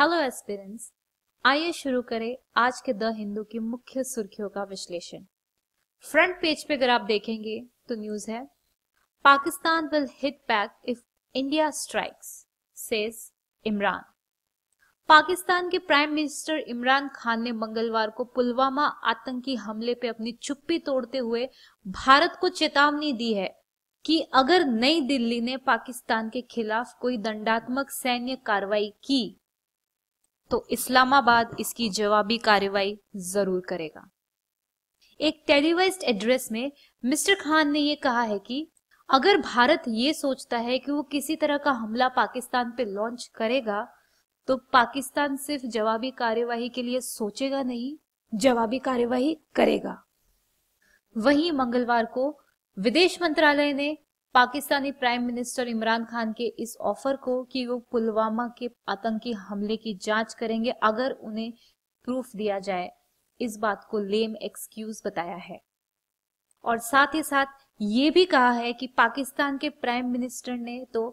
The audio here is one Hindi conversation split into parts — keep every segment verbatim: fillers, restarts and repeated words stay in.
हेलो एस्पिरेंट्स, आइए शुरू करें आज के द हिंदू की मुख्य सुर्खियों का विश्लेषण। फ्रंट पेज पे अगर आप देखेंगे तो न्यूज है, Pakistan will hit back if India strikes, says Imran. Pakistan के प्राइम मिनिस्टर इमरान खान ने मंगलवार को पुलवामा आतंकी हमले पे अपनी चुप्पी तोड़ते हुए भारत को चेतावनी दी है कि अगर नई दिल्ली ने पाकिस्तान के खिलाफ कोई दंडात्मक सैन्य कार्रवाई की तो इस्लामाबाद इसकी जवाबी कार्रवाई जरूर करेगा। एक टेलीवाइज्ड एड्रेस में मिस्टर खान ने ये कहा है कि अगर भारत ये सोचता है कि वो किसी तरह का हमला पाकिस्तान पे लॉन्च करेगा तो पाकिस्तान सिर्फ जवाबी कार्यवाही के लिए सोचेगा नहीं, जवाबी कार्यवाही करेगा। वहीं मंगलवार को विदेश मंत्रालय ने पाकिस्तानी प्राइम मिनिस्टर इमरान खान के इस ऑफर को कि वो पुलवामा के आतंकी हमले की जांच करेंगे अगर उन्हें प्रूफ दिया जाए, इस बात को लेम एक्सक्यूज बताया है। और साथ ही साथ ये भी कहा है कि पाकिस्तान के प्राइम मिनिस्टर ने तो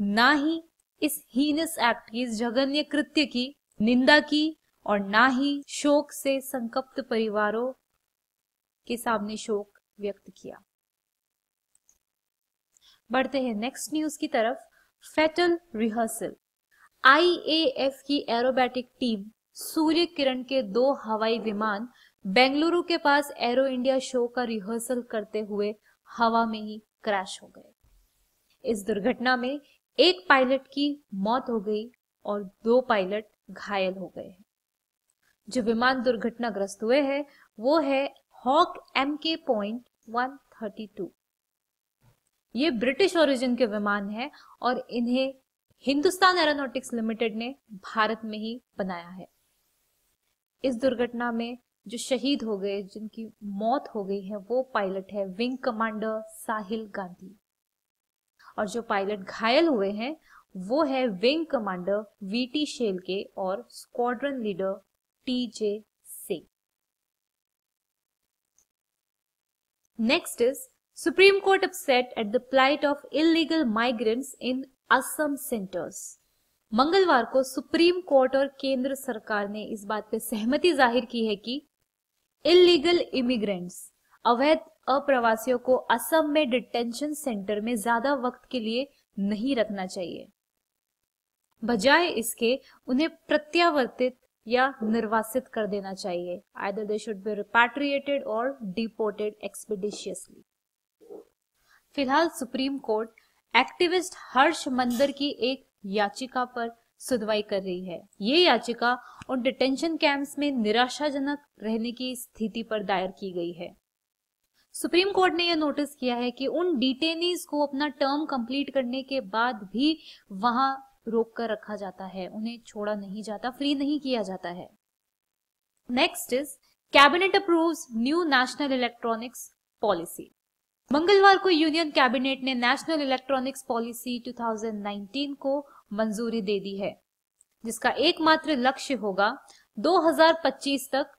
ना ही इस हीनस एक्ट की, इस जघन्य कृत्य की निंदा की और ना ही शोक से संतप्त परिवारों के सामने शोक व्यक्त किया। बढ़ते हैं नेक्स्ट न्यूज की तरफ। फेटल रिहर्सल, आईएएफ की एरोबैटिक टीम सूर्यकिरण के दो हवाई विमान बेंगलुरु के पास एरो इंडिया शो का रिहर्सल करते हुए हवा में ही क्रैश हो गए। इस दुर्घटना में एक पायलट की मौत हो गई और दो पायलट घायल हो गए हैं। जो विमान दुर्घटनाग्रस्त हुए हैं वो है Hawk MK point one thirty two. ये ब्रिटिश ओरिजिन के विमान है और इन्हें हिंदुस्तान एरोनॉटिक्स लिमिटेड ने भारत में ही बनाया है। इस दुर्घटना में जो शहीद हो गए, जिनकी मौत हो गई है, वो पायलट है विंग कमांडर साहिल गांधी और जो पायलट घायल हुए हैं वो है विंग कमांडर वीटी शेखे और squadron leader TJ Singh. Next is Supreme Court upset at the plight of illegal migrants in Assam centers. मंगलवार को सुप्रीम कोर्ट और केंद्र सरकार ने इस बात पर सहमति जाहिर की है कि इलीगल इमिग्रेंट्स, अवैध अप्रवासियों को असम में डिटेंशन सेंटर में ज्यादा वक्त के लिए नहीं रखना चाहिए, बजाय इसके उन्हें प्रत्यावर्तित या निर्वासित कर देना चाहिए। Either they should be repatriated or deported expeditiously. फिलहाल supreme court activist Harsh Mander की एक याचिका पर सुनवाई कर रही है। ये याचिका उन डिटेंशन कैंप्स में निराशाजनक रहने की स्थिति पर दायर की गई है। सुप्रीम कोर्ट ने यह नोटिस किया है कि उन डिटेनीज को अपना टर्म कंप्लीट करने के बाद भी वहां रोक कर रखा जाता है, उन्हें छोड़ा नहीं जाता, फ्री नहीं किया जाता है। Next is cabinet approves new national electronics policy. मंगलवार को यूनियन कैबिनेट ने नेशनल इलेक्ट्रॉनिक्स पॉलिसी दो हज़ार उन्नीस को मंजूरी दे दी है, जिसका एकमात्र लक्ष्य होगा दो हज़ार पच्चीस तक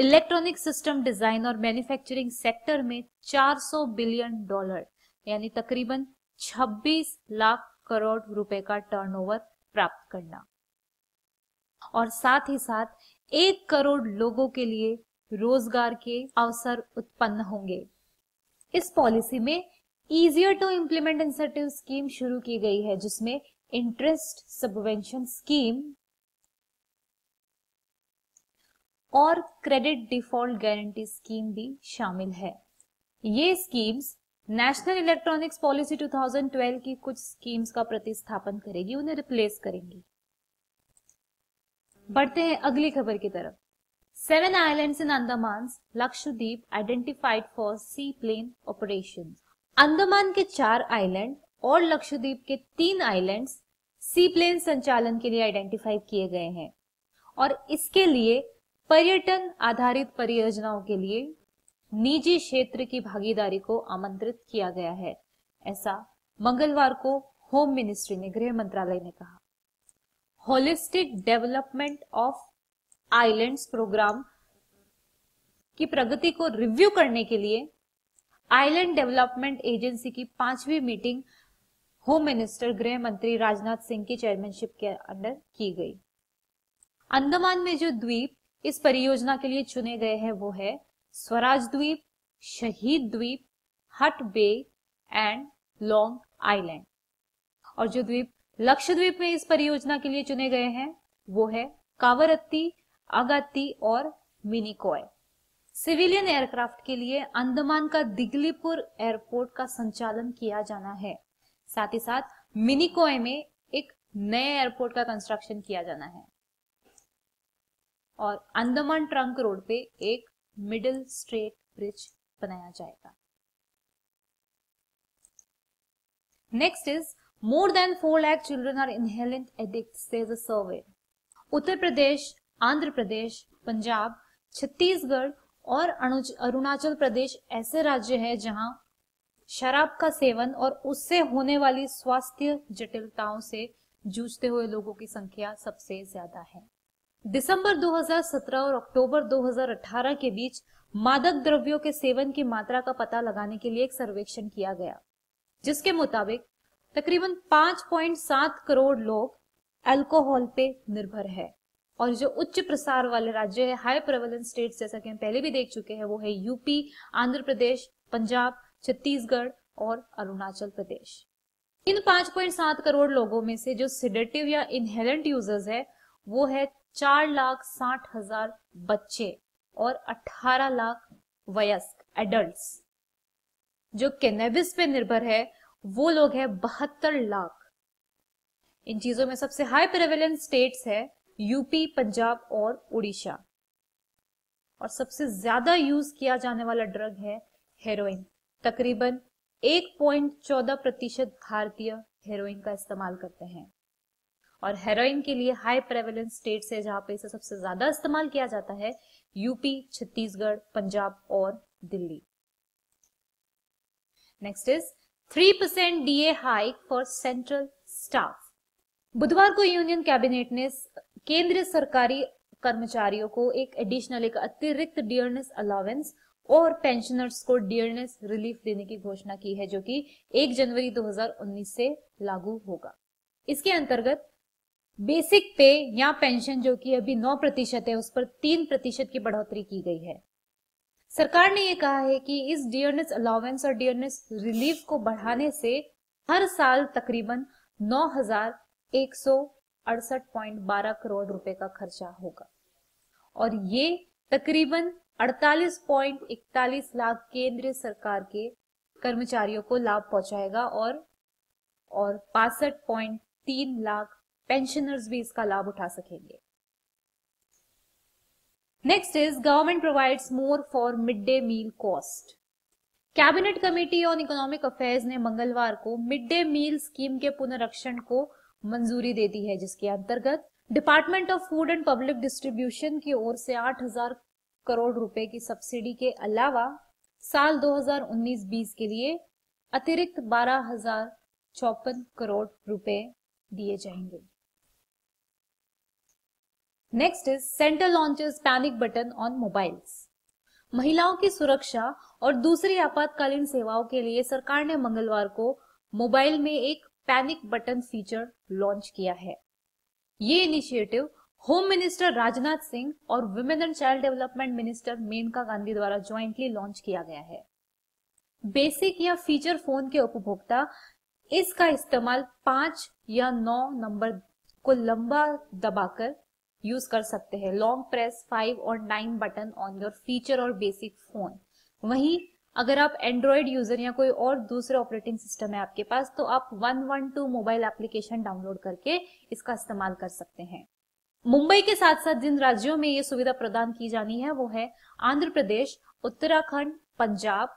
इलेक्ट्रॉनिक सिस्टम डिजाइन और मैन्युफैक्चरिंग सेक्टर में चार सौ बिलियन डॉलर यानी तकरीबन छब्बीस लाख करोड़ रुपए का टर्नओवर प्राप्त करना और साथ ही साथ एक करोड़ लोगों के लिए रोजगार के अवसर उत्पन्न होंगे। इस पॉलिसी में easier to implement incentive scheme शुरू की गई है, जिसमें इंटरेस्ट सबवेंशन स्कीम और क्रेडिट डिफॉल्ट गारंटी स्कीम भी शामिल है। ये स्कीम्स नेशनल इलेक्ट्रॉनिक्स पॉलिसी दो हज़ार बारह की कुछ स्कीम्स का प्रतिस्थापन करेगी, उन्हें रिप्लेस करेंगी। बढ़ते हैं अगली खबर की तरफ। Seven islands in Andaman's Lakshadweep identified for seaplane operations. Andaman के चार आइलैंड और लक्षद्वीप के तीन आइलैंड्स सीप्लेन संचालन के लिए आइडेंटिफाई किए गए हैं और इसके लिए पर्यटन आधारित परियोजनाओं के लिए निजी क्षेत्र की भागीदारी को आमंत्रित किया गया है, ऐसा मंगलवार को होम मिनिस्ट्री ने, गृह मंत्रालय ने कहा। Holistic development of islands programme की प्रगति को रिव्यू करने के लिए आइलैंड डेवलपमेंट एजेंसी की पांचवी मीटिंग होम मिनिस्टर गृह मंत्री राजनाथ सिंह की चेयरमैनशिप के अंडर की गई। अंडमान में जो द्वीप इस परियोजना के लिए चुने गए हैं वो है स्वराज द्वीप, शहीद द्वीप, हट बे एंड लॉन्ग आइलैंड। और जो द्वीप लक्षद्वीप में इस परियोजना के लिए चुने गए हैं वो है कावरत्ती, अगात्ती और मिनिकॉय। सिविलियन एयरक्राफ्ट के लिए अंडमान का दिगलीपुर एयरपोर्ट का संचालन किया जाना है। साथ ही साथ मिनिकॉय में एक नए एयरपोर्ट का कंस्ट्रक्शन किया जाना है और अंडमान ट्रंक रोड पे एक मिडिल स्ट्रेट ब्रिज बनाया जाएगा। Next is more than four lakh children are inhalant addicts says a survey. Uttar Pradesh, Andhra Pradesh, Punjab, Chhattisgarh और अरुणाचल प्रदेश ऐसे राज्य हैं जहां शराब का सेवन और उससे होने वाली स्वास्थ्य जटिलताओं से जूझते हुए लोगों की संख्या सबसे ज्यादा है। दिसंबर दो हज़ार सत्रह और अक्टूबर दो हज़ार अठारह के बीच मादक द्रव्यों के सेवन की मात्रा का पता लगाने के लिए एक सर्वेक्षण किया गया, जिसके मुताबिक तकरीबन पाँच पॉइंट सात करोड़ लोग अल्कोहल पे निर्भर है। और जो उच्च प्रसार वाले राज्य है, हाई प्रेवलेंस स्टेट्स, जैसा कि हम पहले भी देख चुके हैं, वो है यूपी, आंध्र प्रदेश, पंजाब, छत्तीसगढ़ और अरुणाचल प्रदेश। इन पाँच पॉइंट सात करोड़ लोगों में से जो सिडेटिव या इनहेलेंट यूजर्स है वो है चार लाख साठ हजार बच्चे और अठारह लाख वयस्क एडल्ट्स। जो कैनबिस पे निर्भर है वो लोग है बहत्तर लाख। इन चीजों में सबसे हाई प्रेवलेंस स्टेट्स है यूपी, पंजाब और उड़ीसा। और सबसे ज्यादा यूज किया जाने वाला ड्रग है हेरोइन। तकरीबन एक पॉइंट चौदह प्रतिशत भारतीय हेरोइन का इस्तेमाल करते हैं। और हेरोइन के लिए हाई प्रेवलेंस स्टेट्स है जहां पे इसे सबसे ज्यादा इस्तेमाल किया जाता है यूपी, छत्तीसगढ़, पंजाब और Delhi. Next is three percent DA hike for central staff. बुधवार को यूनियन कैबिनेट ने केंद्रीय सरकारी कर्मचारियों को एक एडिशनल एक अतिरिक्त डियरनेस अलाउंस और पेंशनर्स को डियरनेस रिलीफ देने की घोषणा की है, जो कि एक जनवरी दो हज़ार उन्नीस से लागू होगा। इसके अंतर्गत बेसिक पे या पेंशन जो कि अभी नौ प्रतिशत है उस पर तीन प्रतिशत की बढ़ोतरी की गई है। सरकार ने यह कहा है कि इस डियरनेस अलाउंस और डियरनेस रिलीफ को बढ़ाने से हर साल तकरीबन नौ हजार एक सौ अड़सठ पॉइंट बारह करोड़ रुपए का खर्चा होगा और ये तकरीबन अड़तालीस पॉइंट इकतालीस लाख केंद्र सरकार के कर्मचारियों को लाभ पहुंचाएगा और और बासठ पॉइंट तीन लाख पेंशनर्स भी इसका लाभ उठा सकेंगे। Next is government provides more for mid day meal cost. Cabinet committee on economic affairs ने मंगलवार को मिड डे मील स्कीम के पुनरीक्षण को मंजूरी दे दी है, जिसके अंतर्गत department of food and public distribution की ओर से आठ हज़ार करोड़ रुपए की सब्सिडी के अलावा साल दो हज़ार उन्नीस बीस के लिए अतिरिक्त बारह हज़ार चौवन करोड़ रुपए दिए जाएंगे। Next is centre launches panic button on mobiles. महिलाओं की सुरक्षा और दूसरी आपातकालीन सेवाओं के लिए सरकार ने मंगलवार को मोबाइल में एक पैनिक बटन फीचर लॉन्च किया है। ये initiative home minister Rajnath Singh और women and child development minister Maneka Gandhi द्वारा ज्वाइंटली लॉन्च किया गया है। बेसिक या फीचर फोन के उपभोक्ता इसका इस्तेमाल पांच या नौ नंबर को लंबा दबाकर यूज कर सकते हैं। लॉन्ग प्रेस फाइव और nine button on your feature और बेसिक फोन। वहीं अगर आप एंड्रॉइड यूजर या कोई और दूसरे ऑपरेटिंग सिस्टम है आपके पास तो आप one one two mobile application download करके इसका इस्तेमाल कर सकते हैं। मुंबई के साथ साथ जिन राज्यों में ये सुविधा प्रदान की जानी है वो है Andhra Pradesh, Uttarakhand, Punjab,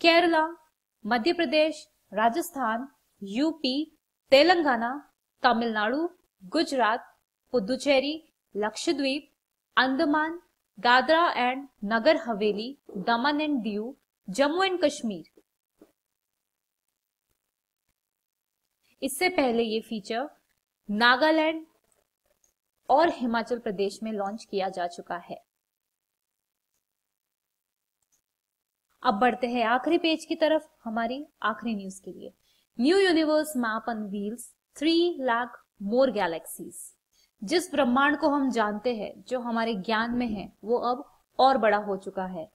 Kerala, Madhya Pradesh, Rajasthan, UP, Telangana, Tamil Nadu, Gujarat, Puducherry, Lakshadweep, Andaman, Dadra and Nagar Haveli, Daman and Diu, Jammu and Kashmir. इससे पहले ये फीचर नागालैंड और हिमाचल प्रदेश में लॉन्च किया जा चुका है। अब बढ़ते हैं आखिरी पेज की तरफ हमारी आखिरी न्यूज के लिए। New universe map unveils three lakh more galaxies. जिस ब्रह्मांड को हम जानते हैं, जो हमारे ज्ञान में है, वो अब और बड़ा हो चुका है।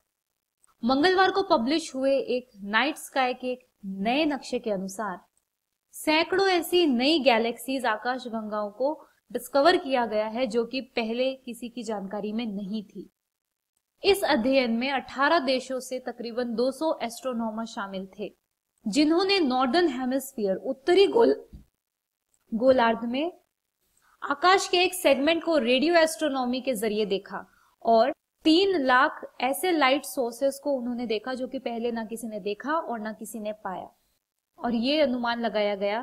मंगलवार को पब्लिश हुए एक नाइट स्काई के एक नए नक्शे के अनुसार सैकड़ों ऐसी नई गैलेक्सीज आकाश गंगाओं को डिस्कवर किया गया है जो कि पहले किसी की जानकारी में नहीं थी। इस अध्ययन में अठारह देशों से तकरीबन दो सौ एस्ट्रोनॉमर शामिल थे जिन्होंने नॉर्दर्न हेमिस्फीयर उत्तरी गोल गोलार्ध में आकाश के एक सेगमेंट को रेडियो एस्ट्रोनॉमी के जरिए देखा और तीन लाख ऐसे लाइट सोर्सेस को उन्होंने देखा जो कि पहले ना किसी ने देखा और ना किसी ने पाया। और ये अनुमान लगाया गया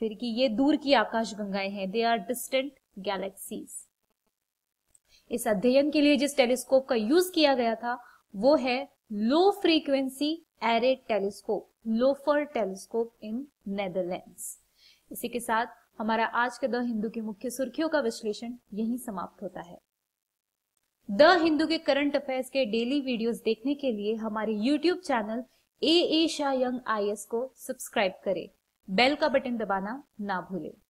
फिर कि ये दूर की आकाश गंगाएं हैं, दे आर डिस्टेंट गैलेक्सीज। इस अध्ययन के लिए जिस टेलीस्कोप का यूज किया गया था वो है low frequency array telescope, LOFAR telescope in Netherlands. इसी के साथ हमारा आज के द हिंदू की मुख्य सुर्खियों का विश्लेषण यहीं समाप्त होता है। द हिंदू के करंट अफेयर्स के डेली वीडियोस देखने के लिए हमारे YouTube channel A A Shah young I A S को सब्सक्राइब करें। बेल का बटन दबाना ना भूलें।